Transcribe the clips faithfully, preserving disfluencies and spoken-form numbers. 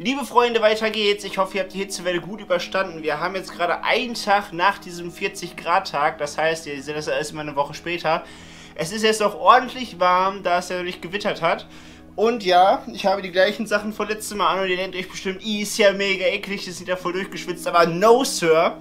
Liebe Freunde, weiter geht's. Ich hoffe, ihr habt die Hitzewelle gut überstanden. Wir haben jetzt gerade einen Tag nach diesem vierzig Grad Tag. Das heißt, ihr seht das erst mal eine Woche später. Es ist jetzt noch ordentlich warm, da es ja noch nicht gewittert hat. Und ja, ich habe die gleichen Sachen von letztem Mal an und ihr denkt euch bestimmt, I ist ja mega eklig, das sieht ja voll durchgeschwitzt. Aber no, Sir.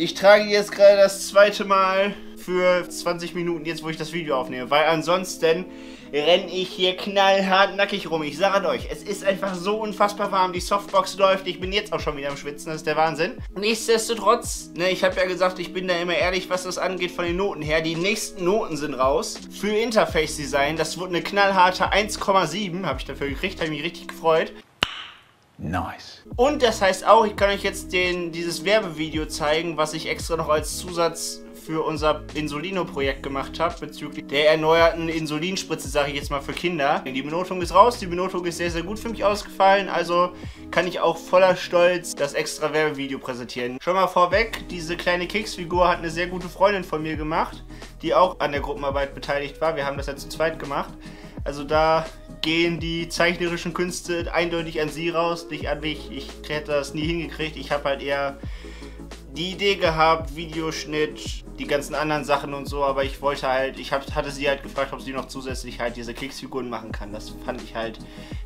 Ich trage jetzt gerade das zweite Mal für zwanzig Minuten, jetzt wo ich das Video aufnehme. Weil ansonsten renne ich hier knallhart nackig rum. Ich sage euch, es ist einfach so unfassbar warm. Die Softbox läuft. Ich bin jetzt auch schon wieder am Schwitzen. Das ist der Wahnsinn. Nichtsdestotrotz, ne, ich habe ja gesagt, ich bin da immer ehrlich, was das angeht von den Noten her. Die nächsten Noten sind raus für Interface Design. Das wurde eine knallharte eins Komma sieben. Habe ich dafür gekriegt. Habe mich richtig gefreut. Nice. Und das heißt auch, ich kann euch jetzt den, dieses Werbevideo zeigen, was ich extra noch als Zusatz für unser Insulino-Projekt gemacht habe, bezüglich der erneuerten Insulinspritze, sage ich jetzt mal, für Kinder. Die Benotung ist raus, die Benotung ist sehr, sehr gut für mich ausgefallen, also kann ich auch voller Stolz das extra Werbevideo präsentieren. Schon mal vorweg, diese kleine Keksfigur hat eine sehr gute Freundin von mir gemacht, die auch an der Gruppenarbeit beteiligt war. Wir haben das ja zu zweit gemacht. Also da gehen die zeichnerischen Künste eindeutig an sie raus, nicht an mich. Ich hätte das nie hingekriegt, ich habe halt eher die Idee gehabt, Videoschnitt, die ganzen anderen Sachen und so, aber ich wollte halt, ich hab, hatte sie halt gefragt, ob sie noch zusätzlich halt diese Keksfiguren machen kann. Das fand ich halt,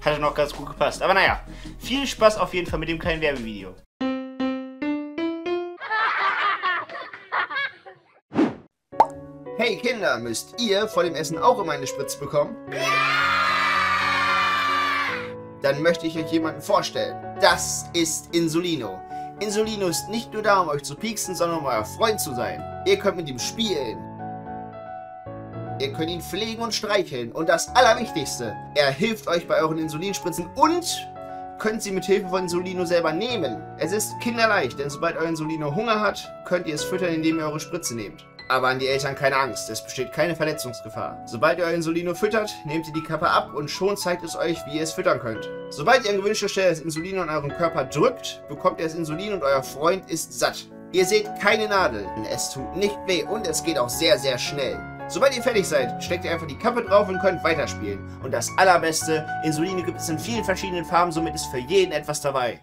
hatte noch ganz gut gepasst. Aber naja, viel Spaß auf jeden Fall mit dem kleinen Werbevideo. Hey Kinder, müsst ihr vor dem Essen auch immer eine Spritze bekommen? Dann möchte ich euch jemanden vorstellen. Das ist Insulino. Insulino ist nicht nur da, um euch zu pieksen, sondern um euer Freund zu sein. Ihr könnt mit ihm spielen. Ihr könnt ihn pflegen und streicheln. Und das Allerwichtigste, er hilft euch bei euren Insulinspritzen und könnt sie mit Hilfe von Insulino selber nehmen. Es ist kinderleicht, denn sobald euer Insulino Hunger hat, könnt ihr es füttern, indem ihr eure Spritze nehmt. Aber an die Eltern keine Angst, es besteht keine Verletzungsgefahr. Sobald ihr euer Insulino füttert, nehmt ihr die Kappe ab und schon zeigt es euch, wie ihr es füttern könnt. Sobald ihr an gewünschter Stelle das Insulino an euren Körper drückt, bekommt ihr das Insulin und euer Freund ist satt. Ihr seht keine Nadel, es tut nicht weh und es geht auch sehr, sehr schnell. Sobald ihr fertig seid, steckt ihr einfach die Kappe drauf und könnt weiterspielen. Und das Allerbeste, Insulino gibt es in vielen verschiedenen Farben, somit ist für jeden etwas dabei.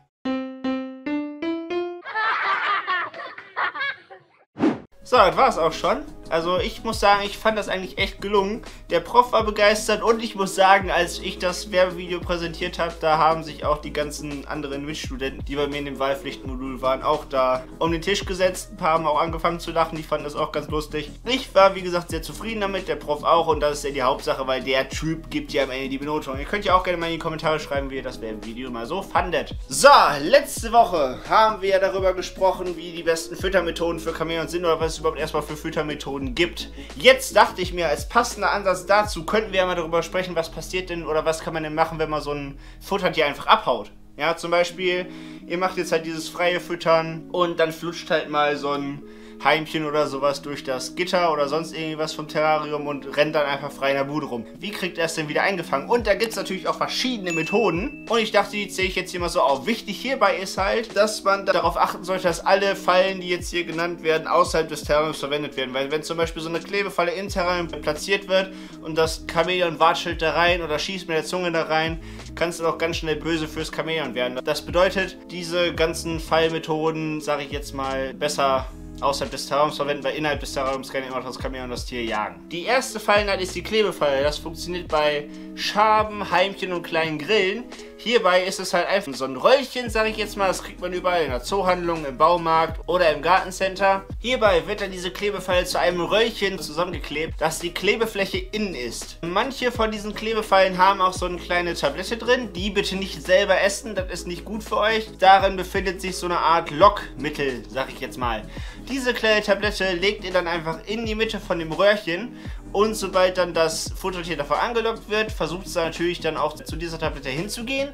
So, das war's auch schon. Also ich muss sagen, ich fand das eigentlich echt gelungen. Der Prof war begeistert und ich muss sagen, als ich das Werbevideo präsentiert habe, da haben sich auch die ganzen anderen Mitstudenten, die bei mir in dem Wahlpflichtmodul waren, auch da um den Tisch gesetzt. Ein paar haben auch angefangen zu lachen, die fanden das auch ganz lustig. Ich war, wie gesagt, sehr zufrieden damit, der Prof auch und das ist ja die Hauptsache, weil der Typ gibt ja am Ende die Benotung. Ihr könnt ja auch gerne mal in die Kommentare schreiben, wie ihr das Werbevideo mal so fandet. So, letzte Woche haben wir ja darüber gesprochen, wie die besten Füttermethoden für Kamelen sind oder was überhaupt erstmal für Füttermethoden gibt. Jetzt dachte ich mir, als passender Ansatz dazu könnten wir ja mal darüber sprechen, was passiert denn oder was kann man denn machen, wenn man so ein Futtertier einfach abhaut. Ja, zum Beispiel, ihr macht jetzt halt dieses freie Füttern und dann flutscht halt mal so ein Heimchen oder sowas durch das Gitter oder sonst irgendwas vom Terrarium und rennt dann einfach frei in der Bude rum. Wie kriegt er es denn wieder eingefangen? Und da gibt es natürlich auch verschiedene Methoden und ich dachte, die zähle ich jetzt hier mal so auf. Wichtig hierbei ist halt, dass man darauf achten sollte, dass alle Fallen, die jetzt hier genannt werden, außerhalb des Terrariums verwendet werden. Weil wenn zum Beispiel so eine Klebefalle im Terrarium platziert wird und das Chamäleon watschelt da rein oder schießt mit der Zunge da rein, kann es dann auch ganz schnell böse fürs Chamäleon werden. Das bedeutet, diese ganzen Fallmethoden, sage ich jetzt mal, besser außerhalb des Terrariums verwenden, weil innerhalb des Terrariums kann immer das Chamäleon das Tier jagen. Die erste Fallenart ist die Klebefalle. Das funktioniert bei Schaben, Heimchen und kleinen Grillen. Hierbei ist es halt einfach so ein Röllchen, sage ich jetzt mal. Das kriegt man überall in der Zoohandlung, im Baumarkt oder im Gartencenter. Hierbei wird dann diese Klebefalle zu einem Röllchen zusammengeklebt, dass die Klebefläche innen ist. Manche von diesen Klebefallen haben auch so eine kleine Tablette drin. Die bitte nicht selber essen, das ist nicht gut für euch. Darin befindet sich so eine Art Lockmittel, sage ich jetzt mal. Diese kleine Tablette legt ihr dann einfach in die Mitte von dem Röhrchen und sobald dann das Futtertier davon angelockt wird, versucht es dann natürlich dann auch zu dieser Tablette hinzugehen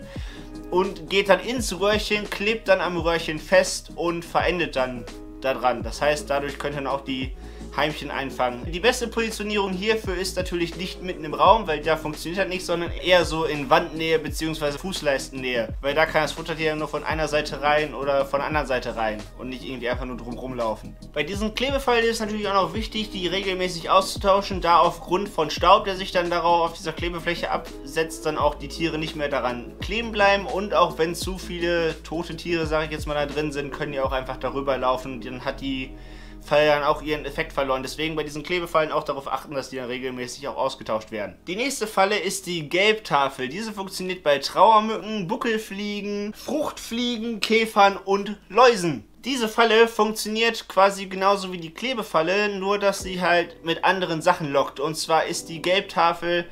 und geht dann ins Röhrchen, klebt dann am Röhrchen fest und verendet dann daran. Das heißt, dadurch könnt ihr dann auch die Heimchen einfangen. Die beste Positionierung hierfür ist natürlich nicht mitten im Raum, weil da funktioniert das nicht, sondern eher so in Wandnähe bzw. Fußleistennähe, weil da kann das Futtertier nur von einer Seite rein oder von der anderen Seite rein und nicht irgendwie einfach nur drum rumlaufen. Bei diesen Klebefallen ist natürlich auch noch wichtig, die regelmäßig auszutauschen, da aufgrund von Staub, der sich dann darauf auf dieser Klebefläche absetzt, dann auch die Tiere nicht mehr daran kleben bleiben, und auch wenn zu viele tote Tiere, sage ich jetzt mal, da drin sind, können die auch einfach darüber laufen, dann hat die Falle dann auch ihren Effekt verloren. Deswegen bei diesen Klebefallen auch darauf achten, dass die dann regelmäßig auch ausgetauscht werden. Die nächste Falle ist die Gelbtafel. Diese funktioniert bei Trauermücken, Buckelfliegen, Fruchtfliegen, Käfern und Läusen. Diese Falle funktioniert quasi genauso wie die Klebefalle, nur dass sie halt mit anderen Sachen lockt. Und zwar ist die Gelbtafel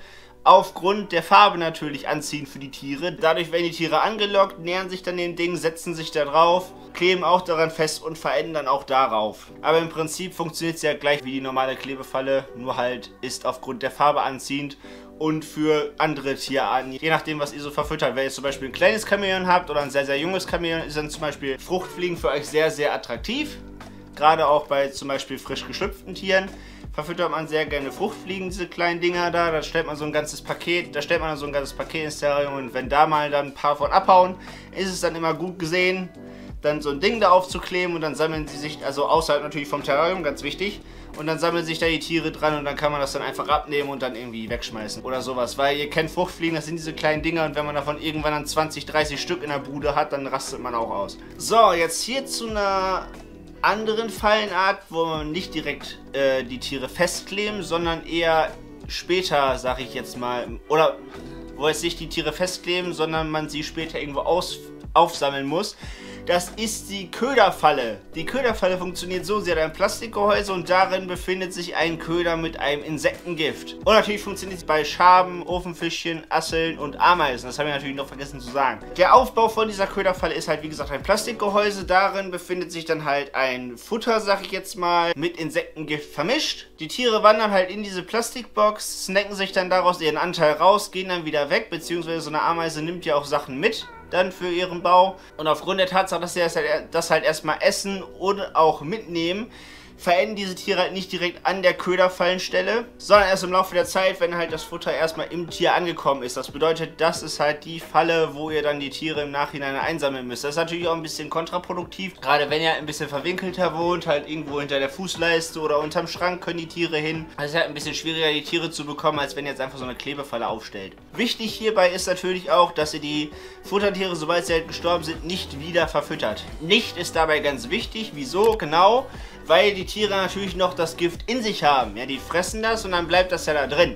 aufgrund der Farbe natürlich anziehend für die Tiere. Dadurch werden die Tiere angelockt, nähern sich dann dem Ding, setzen sich da drauf, kleben auch daran fest und verändern auch darauf. Aber im Prinzip funktioniert es ja gleich wie die normale Klebefalle, nur halt ist aufgrund der Farbe anziehend und für andere Tierarten, je nachdem, was ihr so verfüttert. Wenn ihr zum Beispiel ein kleines Chamäleon habt oder ein sehr, sehr junges Chamäleon, ist dann zum Beispiel Fruchtfliegen für euch sehr, sehr attraktiv. Gerade auch bei zum Beispiel frisch geschlüpften Tieren verfüttert man sehr gerne Fruchtfliegen, diese kleinen Dinger da. Da stellt man so ein ganzes Paket, da stellt man so ein ganzes Paket ins Terrarium, und wenn da mal dann ein paar von abhauen, ist es dann immer gut gesehen, dann so ein Ding da aufzukleben, und dann sammeln sie sich, also außerhalb natürlich vom Terrarium, ganz wichtig, und dann sammeln sich da die Tiere dran, und dann kann man das dann einfach abnehmen und dann irgendwie wegschmeißen oder sowas, weil ihr kennt Fruchtfliegen, das sind diese kleinen Dinger, und wenn man davon irgendwann dann zwanzig, dreißig Stück in der Bude hat, dann rastet man auch aus. So, jetzt hier zu einer anderen Fallenart, wo man nicht direkt äh, die Tiere festkleben, sondern eher später, sag ich jetzt mal, oder wo es nicht die Tiere festkleben, sondern man sie später irgendwo aus, aufsammeln muss. Das ist die Köderfalle. Die Köderfalle funktioniert so, sie hat ein Plastikgehäuse und darin befindet sich ein Köder mit einem Insektengift. Und natürlich funktioniert es bei Schaben, Ofenfischchen, Asseln und Ameisen. Das haben wir natürlich noch vergessen zu sagen. Der Aufbau von dieser Köderfalle ist halt, wie gesagt, ein Plastikgehäuse. Darin befindet sich dann halt ein Futter, sag ich jetzt mal, mit Insektengift vermischt. Die Tiere wandern halt in diese Plastikbox, snacken sich dann daraus ihren Anteil raus, gehen dann wieder weg, beziehungsweise so eine Ameise nimmt ja auch Sachen mit dann für ihren Bau, und aufgrund der Tatsache, dass sie das halt, das halt erstmal essen und auch mitnehmen, verenden diese Tiere halt nicht direkt an der Köderfallenstelle, sondern erst im Laufe der Zeit, wenn halt das Futter erstmal im Tier angekommen ist. Das bedeutet, das ist halt die Falle, wo ihr dann die Tiere im Nachhinein einsammeln müsst. Das ist natürlich auch ein bisschen kontraproduktiv, gerade wenn ihr ein bisschen verwinkelter wohnt, halt irgendwo hinter der Fußleiste oder unterm Schrank können die Tiere hin. Also es ist halt ein bisschen schwieriger, die Tiere zu bekommen, als wenn ihr jetzt einfach so eine Klebefalle aufstellt. Wichtig hierbei ist natürlich auch, dass ihr die Futtertiere, sobald sie halt gestorben sind, nicht wieder verfüttert. Nicht ist dabei ganz wichtig. Wieso? Genau, weil die Tiere natürlich noch das Gift in sich haben. Ja, die fressen das und dann bleibt das ja da drin.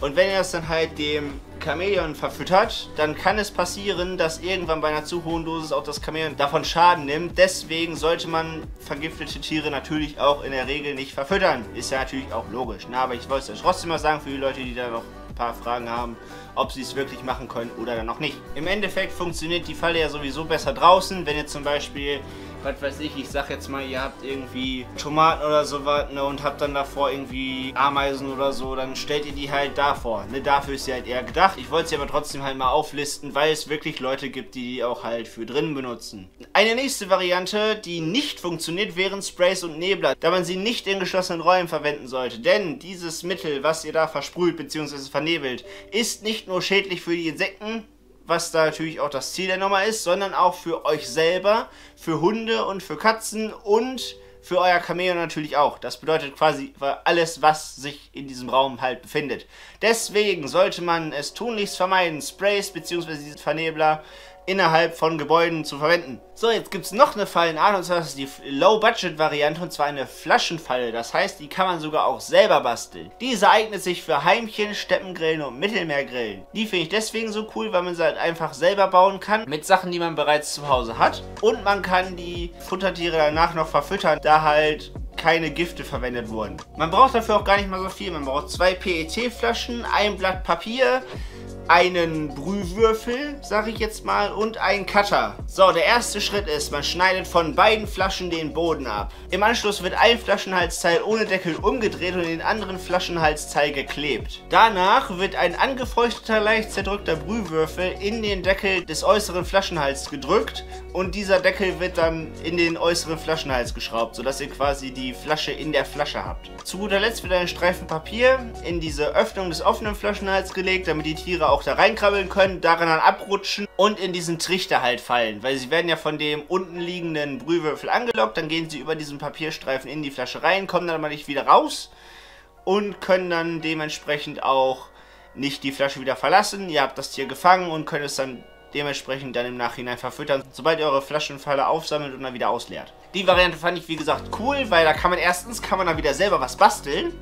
Und wenn ihr das dann halt dem Chamäleon verfüttert, dann kann es passieren, dass irgendwann bei einer zu hohen Dosis auch das Chamäleon davon Schaden nimmt. Deswegen sollte man vergiftete Tiere natürlich auch in der Regel nicht verfüttern. Ist ja natürlich auch logisch. Na, aber ich wollte es euch trotzdem mal sagen für die Leute, die da noch ein paar Fragen haben, ob sie es wirklich machen können oder dann noch nicht. Im Endeffekt funktioniert die Falle ja sowieso besser draußen, wenn ihr zum Beispiel, was weiß ich, ich sag jetzt mal, ihr habt irgendwie Tomaten oder sowas, ne, und habt dann davor irgendwie Ameisen oder so, dann stellt ihr die halt davor, ne, dafür ist sie halt eher gedacht. Ich wollte sie aber trotzdem halt mal auflisten, weil es wirklich Leute gibt, die die auch halt für drin benutzen. Eine nächste Variante, die nicht funktioniert, wären Sprays und Nebler, da man sie nicht in geschlossenen Räumen verwenden sollte, denn dieses Mittel, was ihr da versprüht bzw. vernebelt, ist nicht nur schädlich für die Insekten, was da natürlich auch das Ziel der Nummer ist, sondern auch für euch selber, für Hunde und für Katzen und für euer Chamäleon natürlich auch. Das bedeutet quasi alles, was sich in diesem Raum halt befindet. Deswegen sollte man es tunlichst vermeiden, Sprays bzw. diese Vernebler innerhalb von Gebäuden zu verwenden. So, jetzt gibt es noch eine Fallenart, und zwar ist die Low-Budget-Variante, und zwar eine Flaschenfalle. Das heißt, die kann man sogar auch selber basteln. Diese eignet sich für Heimchen, Steppengrillen und Mittelmeergrillen. Die finde ich deswegen so cool, weil man sie halt einfach selber bauen kann mit Sachen, die man bereits zu Hause hat. Und man kann die Futtertiere danach noch verfüttern, da halt keine Gifte verwendet wurden. Man braucht dafür auch gar nicht mal so viel. Man braucht zwei P E T-Flaschen, ein Blatt Papier, einen Brühwürfel, sag ich jetzt mal, und einen Cutter. So, der erste Schritt ist, man schneidet von beiden Flaschen den Boden ab. Im Anschluss wird ein Flaschenhalsteil ohne Deckel umgedreht und den anderen Flaschenhalsteil geklebt. Danach wird ein angefeuchteter, leicht zerdrückter Brühwürfel in den Deckel des äußeren Flaschenhals gedrückt und dieser Deckel wird dann in den äußeren Flaschenhals geschraubt, sodass ihr quasi die Flasche in der Flasche habt. Zu guter Letzt wird ein Streifen Papier in diese Öffnung des offenen Flaschenhals gelegt, damit die Tiere auch da reinkrabbeln können, daran dann abrutschen und in diesen Trichter halt fallen, weil sie werden ja von dem unten liegenden Brühwürfel angelockt, dann gehen sie über diesen Papierstreifen in die Flasche rein, kommen dann mal nicht wieder raus und können dann dementsprechend auch nicht die Flasche wieder verlassen. Ihr habt das Tier gefangen und könnt es dann dementsprechend dann im Nachhinein verfüttern, sobald ihr eure Flaschenfalle aufsammelt und dann wieder ausleert. Die Variante fand ich, wie gesagt, cool, weil da kann man erstens, kann man da wieder selber was basteln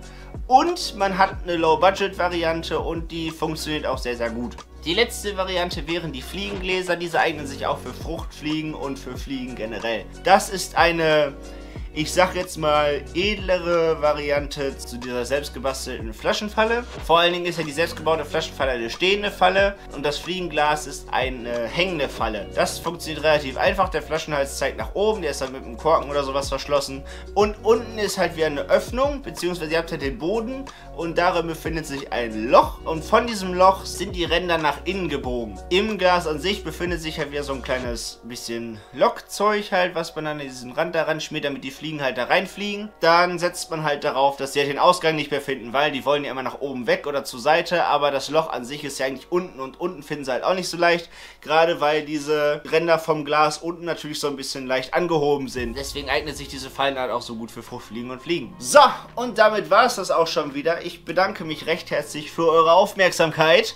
und man hat eine Low-Budget-Variante und die funktioniert auch sehr, sehr gut. Die letzte Variante wären die Fliegengläser, diese eignen sich auch für Fruchtfliegen und für Fliegen generell. Das ist eine, ich sag jetzt mal, edlere Variante zu dieser selbstgebastelten Flaschenfalle. Vor allen Dingen ist ja die selbstgebaute Flaschenfalle eine stehende Falle und das Fliegenglas ist eine hängende Falle. Das funktioniert relativ einfach. Der Flaschenhals zeigt nach oben, der ist dann mit einem Korken oder sowas verschlossen. Und unten ist halt wieder eine Öffnung, beziehungsweise ihr habt halt den Boden und darin befindet sich ein Loch. Und von diesem Loch sind die Ränder nach innen gebogen. Im Glas an sich befindet sich halt wieder so ein kleines bisschen Lockzeug halt, was man dann in diesen Rand daran schmiert, damit die Fliegen halt da reinfliegen. Dann setzt man halt darauf, dass sie halt den Ausgang nicht mehr finden, weil die wollen ja immer nach oben weg oder zur Seite, aber das Loch an sich ist ja eigentlich unten und unten finden sie halt auch nicht so leicht, gerade weil diese Ränder vom Glas unten natürlich so ein bisschen leicht angehoben sind. Deswegen eignet sich diese Fallenart auch so gut für Fruchtfliegen und Fliegen. So, und damit war es das auch schon wieder. Ich bedanke mich recht herzlich für eure Aufmerksamkeit.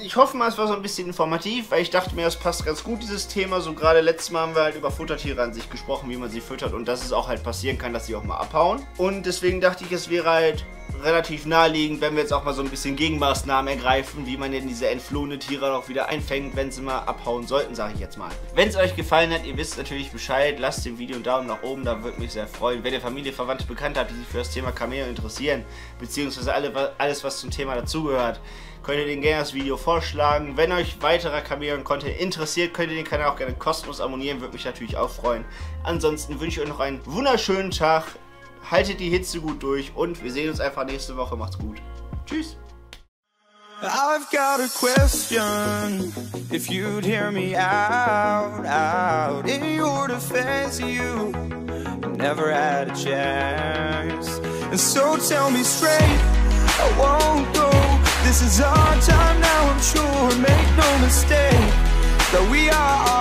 Ich hoffe mal, es war so ein bisschen informativ, weil ich dachte mir, es passt ganz gut, dieses Thema. So gerade letztes Mal haben wir halt über Futtertiere an sich gesprochen, wie man sie füttert und dass es auch halt passieren kann, dass sie auch mal abhauen. Und deswegen dachte ich, es wäre halt relativ naheliegend, wenn wir jetzt auch mal so ein bisschen Gegenmaßnahmen ergreifen, wie man denn diese entflohene Tiere noch wieder einfängt, wenn sie mal abhauen sollten, sage ich jetzt mal. Wenn es euch gefallen hat, ihr wisst natürlich Bescheid, lasst dem Video einen Daumen nach oben, da würde mich sehr freuen. Wenn ihr Familie, Verwandte, Bekannte habt, die sich für das Thema Kamele interessieren, beziehungsweise alle, alles, was zum Thema dazugehört, könnt ihr denen gerne das Video vorschlagen. Wenn euch weiterer Chamäleon-Content interessiert, könnt ihr den Kanal auch gerne kostenlos abonnieren. Würde mich natürlich auch freuen. Ansonsten wünsche ich euch noch einen wunderschönen Tag. Haltet die Hitze gut durch und wir sehen uns einfach nächste Woche. Macht's gut. Tschüss. I've got a question, if you'd hear me out, out. In your defense, you never had a chance. And so tell me straight, I won't go. This is our time now, I'm sure, make no mistake that we are